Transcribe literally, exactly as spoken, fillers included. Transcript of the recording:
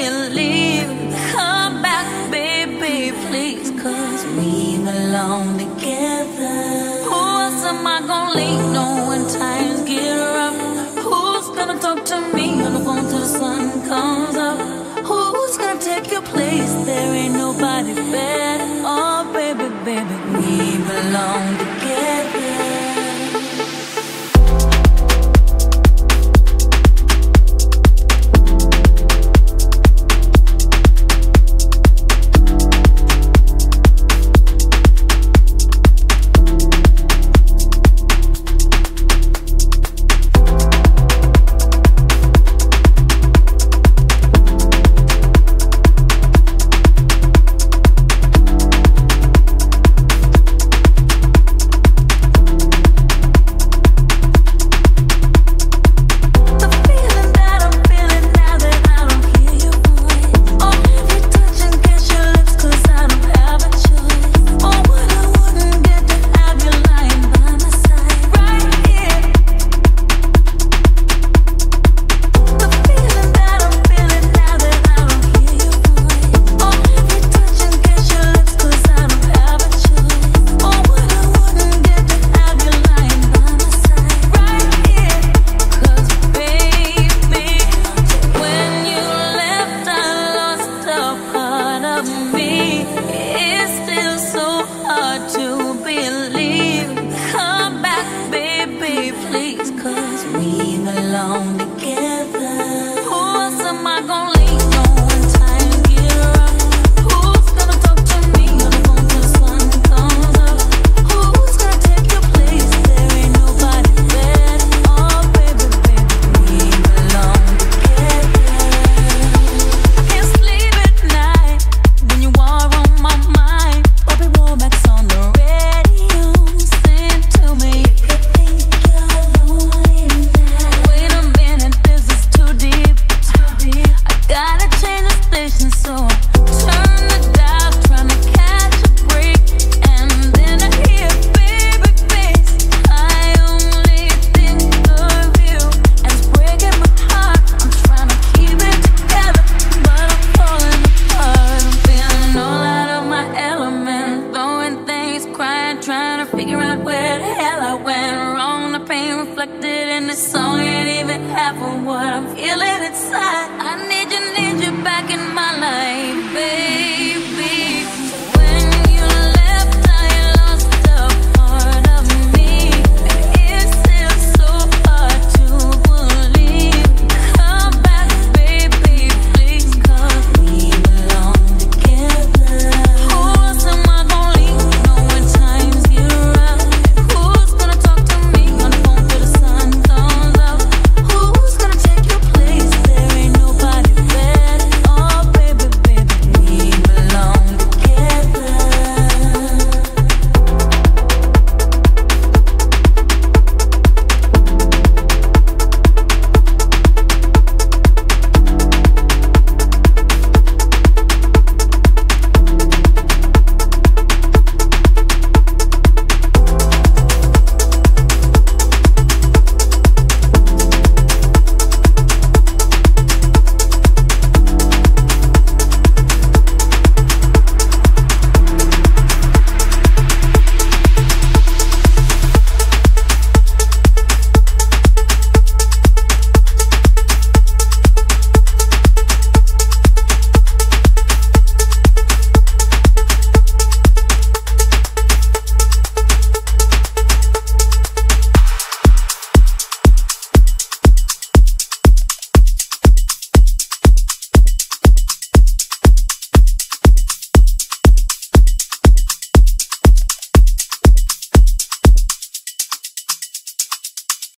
believe. Come back, baby, please, cause we belong together. Who else am I gonna leave? No, when times get rough, who's gonna talk to me on the phone till the sun comes up? Who's gonna take your place? There ain't nobody better. Oh, baby, baby, we belong together.